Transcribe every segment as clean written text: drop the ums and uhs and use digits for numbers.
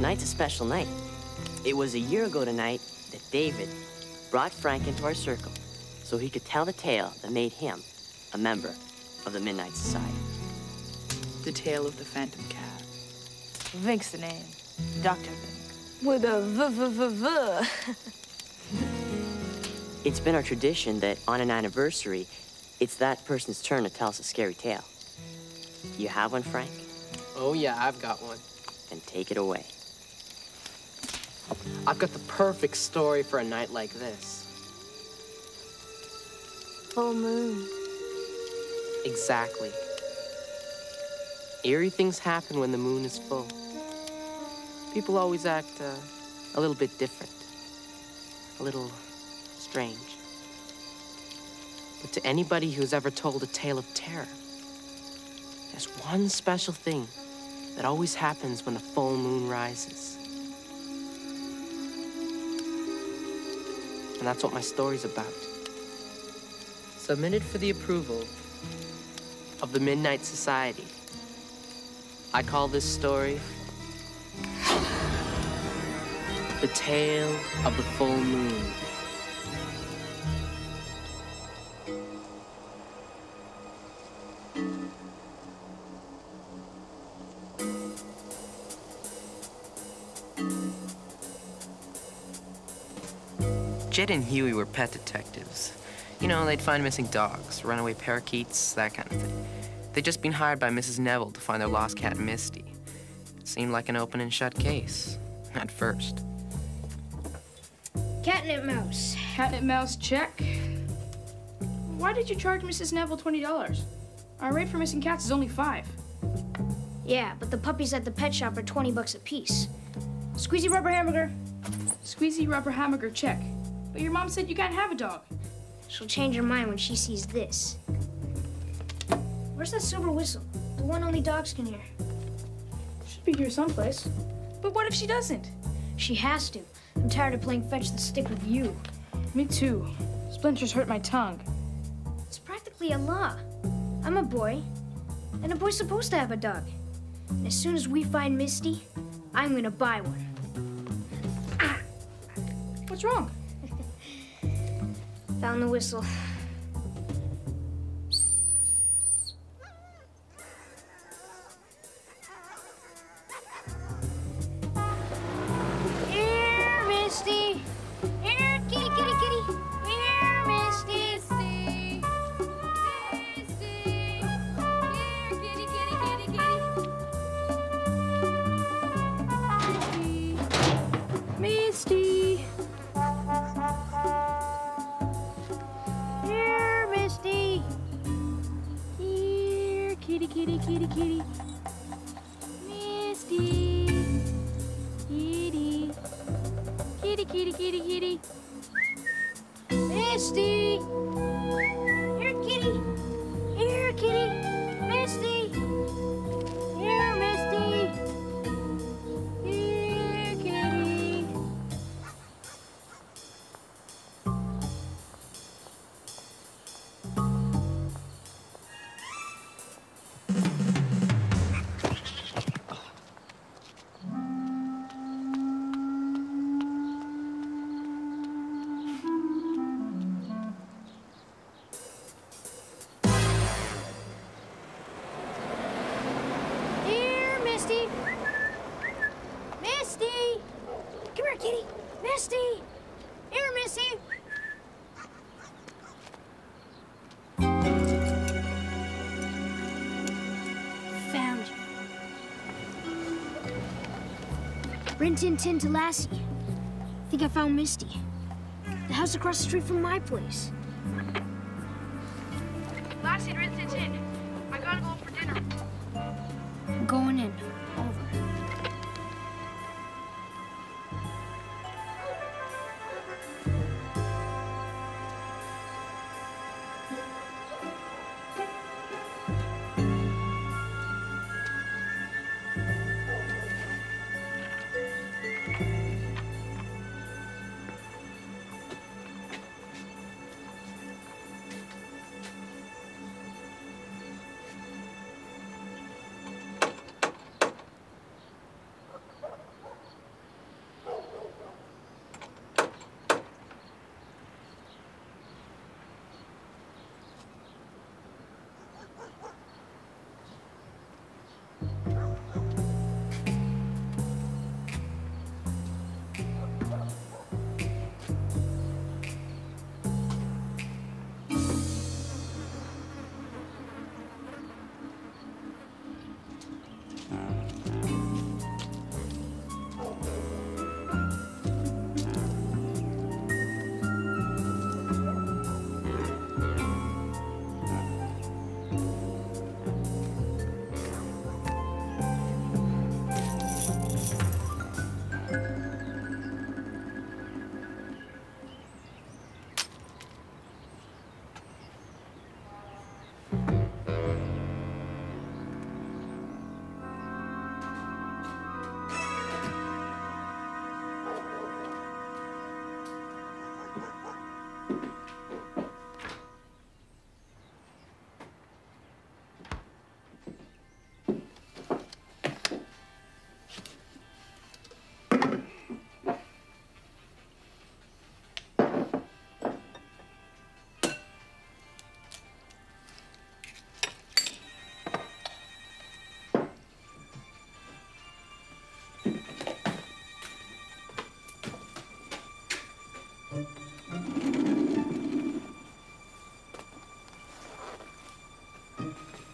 Tonight's a special night. It was a year ago tonight that David brought Frank into our circle so he could tell the tale that made him a member of the Midnight Society. The tale of the Phantom Cat. Vink's the name. Dr. Vink. With a v-v-v-v. It's been our tradition that on an anniversary, it's that person's turn to tell us a scary tale. You have one, Frank? Oh, yeah, I've got one. Then take it away. I've got the perfect story for a night like this. Full moon. Exactly. Eerie things happen when the moon is full. People always act a little bit different, a little strange. But to anybody who's ever told a tale of terror, there's one special thing that always happens when the full moon rises. And that's what my story's about. Submitted for the approval of the Midnight Society. I call this story The Tale of the Full Moon. Jed and Huey were pet detectives. You know, they'd find missing dogs, runaway parakeets, that kind of thing. They'd just been hired by Mrs. Neville to find their lost cat, Misty. It seemed like an open and shut case, at first. Catnip Mouse. Catnip Mouse, check. Why did you charge Mrs. Neville $20? Our rate for missing cats is only $5. Yeah, but the puppies at the pet shop are 20 bucks a piece. Squeezy Rubber Hamburger. Squeezy Rubber Hamburger, check. But your mom said you can't have a dog. She'll change her mind when she sees this. Where's that silver whistle? The one only dogs can hear. Should be here someplace. But what if she doesn't? She has to. I'm tired of playing fetch the stick with you. Me too. Splinters hurt my tongue. It's practically a law. I'm a boy, and a boy's supposed to have a dog. And as soon as we find Misty, I'm gonna buy one. Ah! What's wrong? Found the whistle. Here, Misty. Here, kitty, kitty, kitty. Here, Misty. Misty. Misty. Here, kitty, kitty, kitty, kitty. Misty. Kitty, kitty, kitty. Misty. Kitty. Kitty, kitty, kitty, kitty. Misty. Here, kitty. Here, kitty. Misty. Here, Misty. Here, kitty. Rin Tin Tin to Lassie. I think I found Misty. The house across the street from my place. Lassie and Rin Tin Tin, I gotta go for dinner. I'm going in. Over.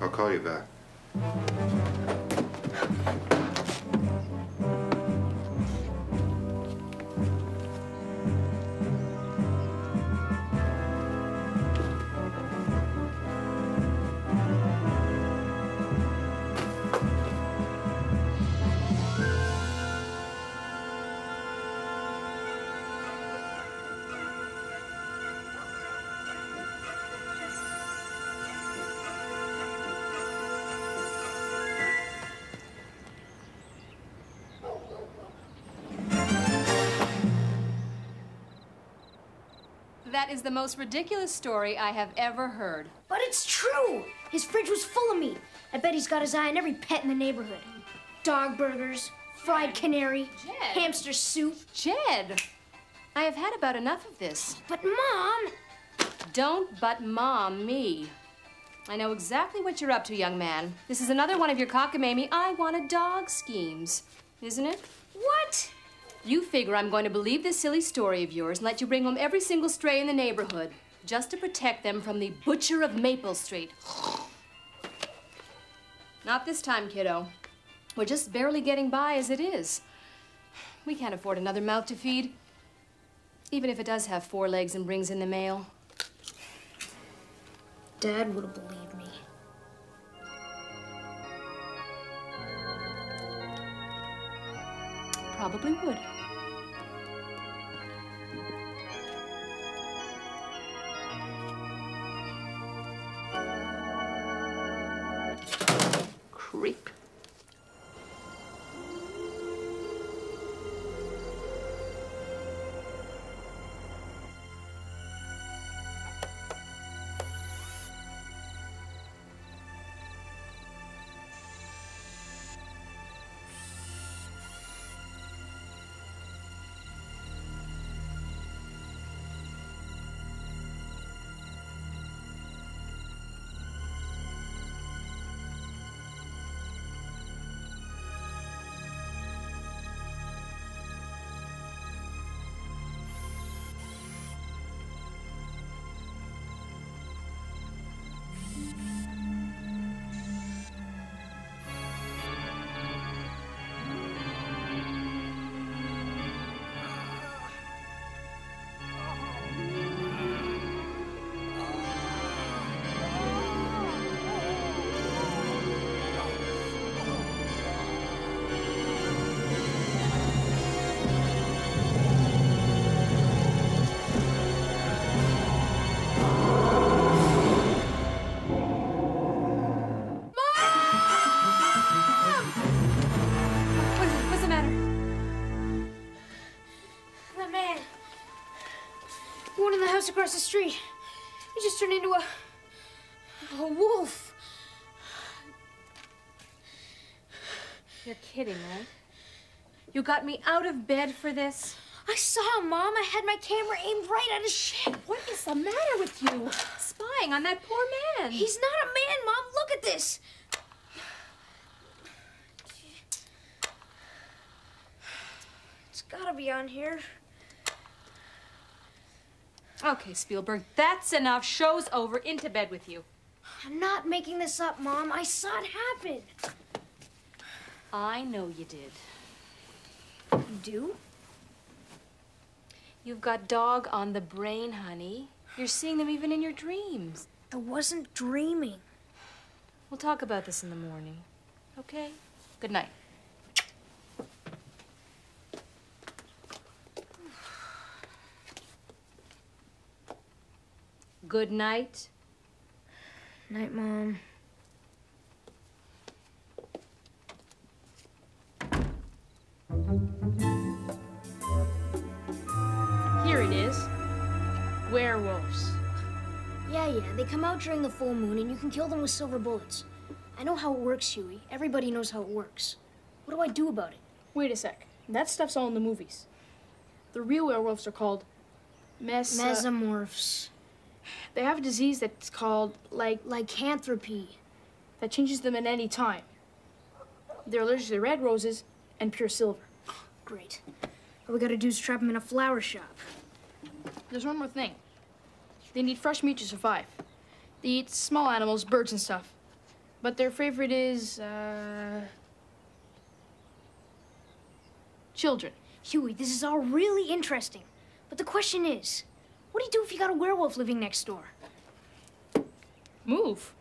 I'll call you back. That is the most ridiculous story I have ever heard. But it's true! His fridge was full of meat. I bet he's got his eye on every pet in the neighborhood. Dog burgers, fried canary, Jed. Hamster soup. Jed! I have had about enough of this. But Mom! Don't but Mom me. I know exactly what you're up to, young man. This is another one of your cockamamie I want a dog schemes, isn't it? What? You figure I'm going to believe this silly story of yours and let you bring home every single stray in the neighborhood just to protect them from the butcher of Maple Street. Not this time, kiddo. We're just barely getting by as it is. We can't afford another mouth to feed, even if it does have four legs and brings in the mail. Dad would have believed me. Probably would. Creep. Across the street. It just turned into a A wolf! You're kidding, right? You got me out of bed for this? I saw him, Mom. I had my camera aimed right at his ship. What is the matter with you? Spying on that poor man. He's not a man, Mom. Look at this. It's gotta be on here. Okay, Spielberg, that's enough. Show's over. Into bed with you. I'm not making this up, Mom. I saw it happen. I know you did. You do? You've got dog on the brain, honey. You're seeing them even in your dreams. I wasn't dreaming. We'll talk about this in the morning, okay? Good night. Good night. Night, Mom. Here it is. Werewolves. Yeah, they come out during the full moon and you can kill them with silver bullets. I know how it works, Huey. Everybody knows how it works. What do I do about it? Wait a sec. That stuff's all in the movies. The real werewolves are called Mesomorphs. They have a disease that's called lycanthropy. That changes them at any time. They're allergic to red roses and pure silver. Great. All we gotta do is trap them in a flower shop. There's one more thing. They need fresh meat to survive. They eat small animals, birds and stuff. But their favorite is, children. Huey, this is all really interesting. But the question is, what do you do if you got a werewolf living next door? Move.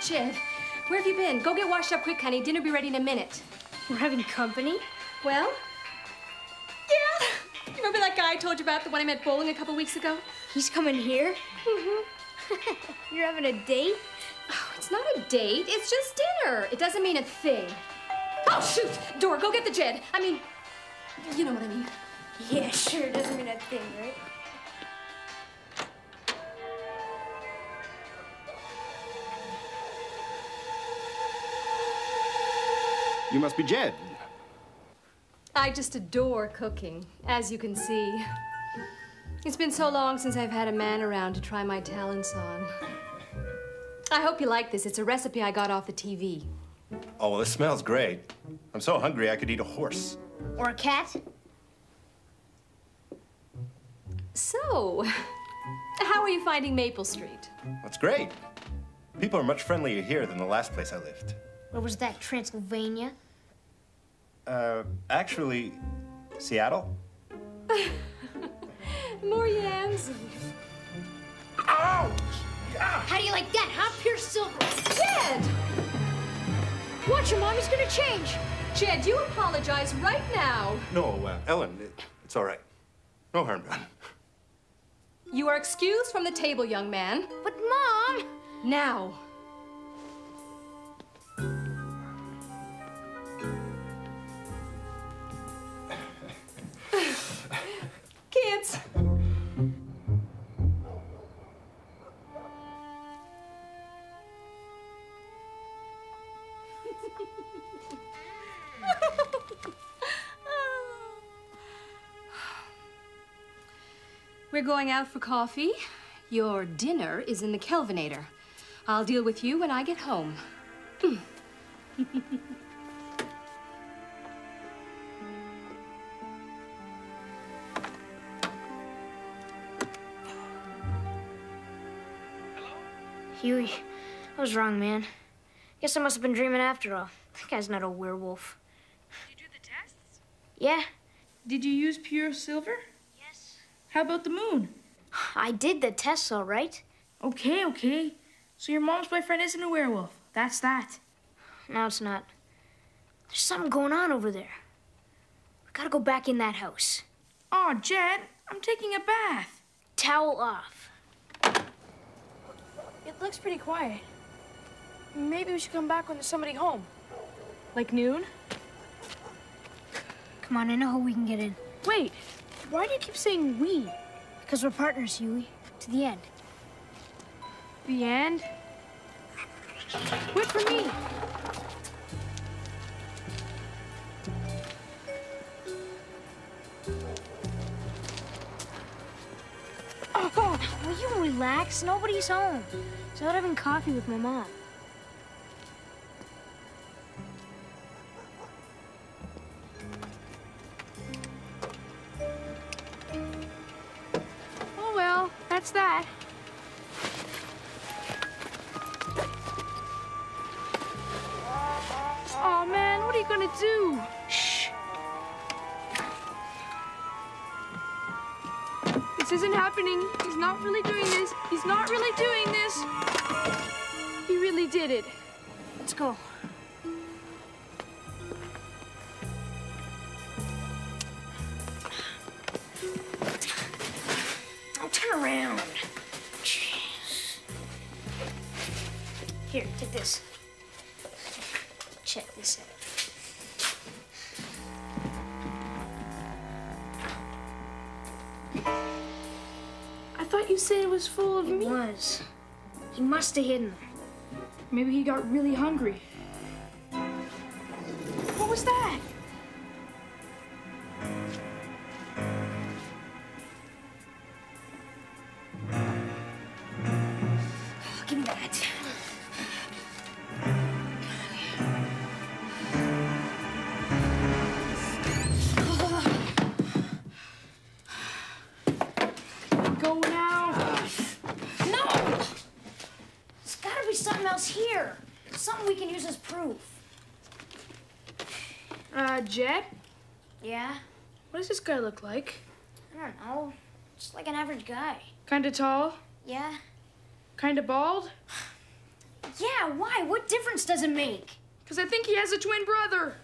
Jim, where have you been? Go get washed up quick, honey. Dinner will be ready in a minute. We're having company? Well, yeah. You remember that guy I told you about, the one I met bowling a couple weeks ago? He's coming here? Mm-hmm. You're having a date? Oh, it's not a date. It's just dinner. It doesn't mean a thing. Oh, shoot! Dora, go get the Jed. I mean, you know what I mean. Yeah, sure. It doesn't mean a thing, right? You must be Jed. I just adore cooking, as you can see. It's been so long since I've had a man around to try my talents on. I hope you like this. It's a recipe I got off the TV. Oh, well, this smells great. I'm so hungry I could eat a horse. Or a cat. So, how are you finding Maple Street? That's great. People are much friendlier here than the last place I lived. Or was that Transylvania? Actually, Seattle. More yams. Ouch! How do you like that, huh? Pure silver. Jed! Watch your Mommy's gonna change. Jed, you apologize right now. No, Ellen, it's all right. No harm done. You are excused from the table, young man. But, Mom! Now. Kids! We're going out for coffee. Your dinner is in the Kelvinator. I'll deal with you when I get home. Huey, I was wrong, man. Guess I must have been dreaming after all. That guy's not a werewolf. Did you do the tests? Yeah. Did you use pure silver? Yes. How about the moon? I did the tests, all right. Okay, okay. So your mom's boyfriend isn't a werewolf? That's that. No, it's not. There's something going on over there. We gotta go back in that house. Oh, Jed, I'm taking a bath. Towel off. It looks pretty quiet. Maybe we should come back when there's somebody home. Like noon? Come on, I know how we can get in. Wait, why do you keep saying we? Because we're partners, Huey. To the end. The end? Wait for me! Oh, will you relax? Nobody's home. She's out having coffee with my mom. Oh, well, that's that. Oh, man, what are you gonna do? Shh. This isn't happening. He's not really doing this. He's not really doing this. He really did it. Let's go. I'll turn around. Jeez. Here, take this. Check this out. I thought you said it was full of meat. It was. He must have hidden her. Maybe he got really hungry. What was that? Jed? Yeah? What does this guy look like? I don't know. Just like an average guy. Kinda tall? Yeah. Kinda bald? Yeah, why? What difference does it make? Because I think he has a twin brother.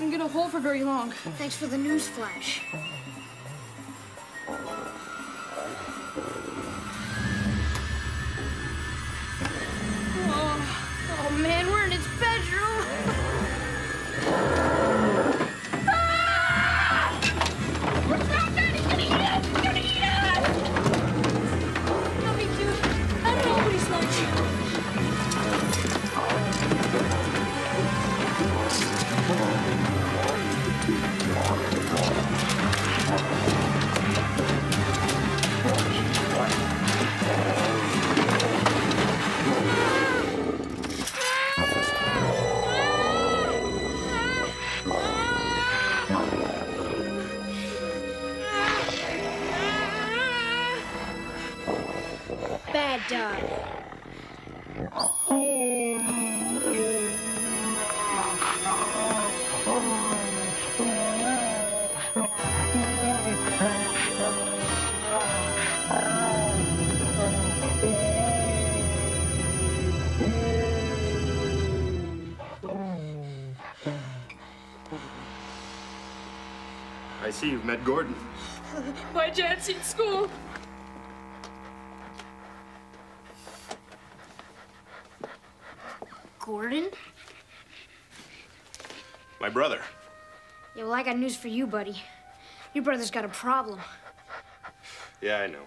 Isn't gonna hold for very long. Thanks for the news flash. Oh, oh man, we're in its bedroom. I see you've met Gordon. My dad's in school. Gordon? My brother. Yeah, well, I got news for you, buddy. Your brother's got a problem. Yeah, I know.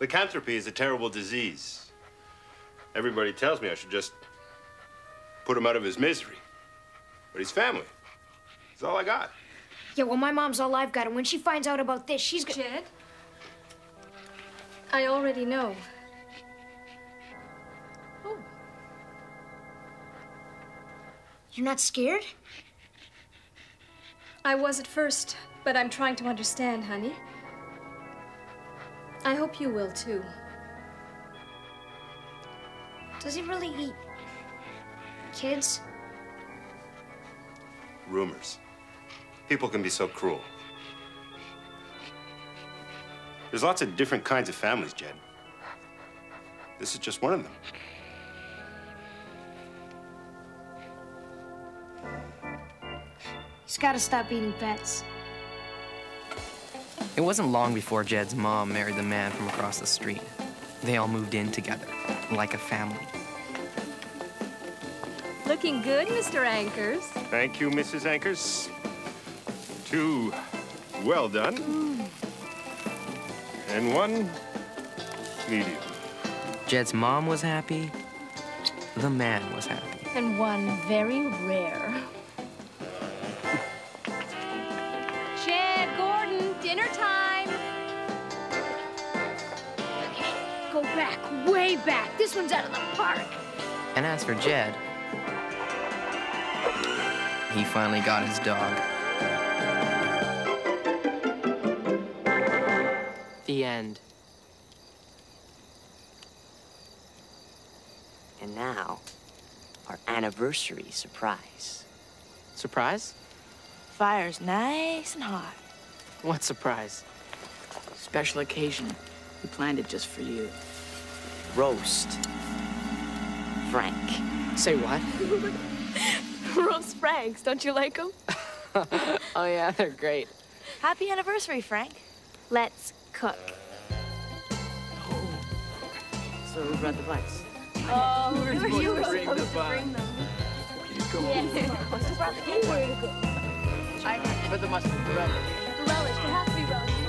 Lycanthropy is a terrible disease. Everybody tells me I should just put him out of his misery. But he's family. That's all I got. Yeah, well, my mom's all I've got, and when she finds out about this, she's gonna... Jed? I already know. Oh. You're not scared? I was at first, but I'm trying to understand, honey. I hope you will, too. Does he really eat kids? Rumors. People can be so cruel. There's lots of different kinds of families, Jed. This is just one of them. He's got to stop eating pets. It wasn't long before Jed's mom married the man from across the street. They all moved in together, like a family. Looking good, Mr. Anchors. Thank you, Mrs. Anchors. Two, well done. Mm. And one, medium. Jed's mom was happy. The man was happy. And one very rare. Jed, Gordon, dinner time. Okay, go back, way back. This one's out of the park. And as for Jed, he finally got his dog. The end. And now, our anniversary surprise. Surprise? Fire's nice and hot. What surprise? Special occasion. We planned it just for you. Roast. Frank. Say what? Roast Franks, don't you like them? Oh yeah, they're great. Happy anniversary, Frank. Let's cook. Oh. So who brought the plates? Oh, who were supposed to bring them? Go. Who brought the plates? I brought the mustard, the relish. The relish, there has to be relish.